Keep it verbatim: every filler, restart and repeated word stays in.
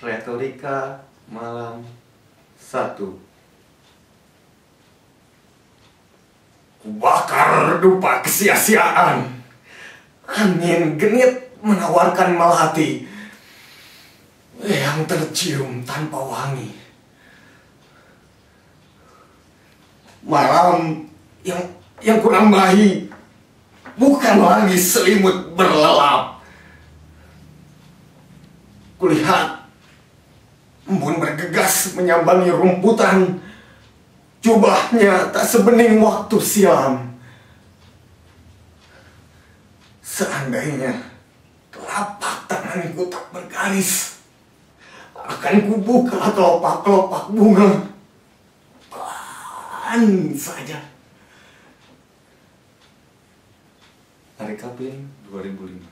Retorika malam satu. Kubakar dupa kesia-siaan. Angin genit menawarkan melati yang tercium tanpa wangi. Malam yang yang kunambahi bukan lagi selimut berlelap. Kulihat embun bergegas menyambangi rumputan. Jubahnya tak sebening waktu silam. Seandainya telapak tanganku tak bergaris, akan kubuka kelopak-kelopak bunga pelan saja. Arika Pling dua ribu lima.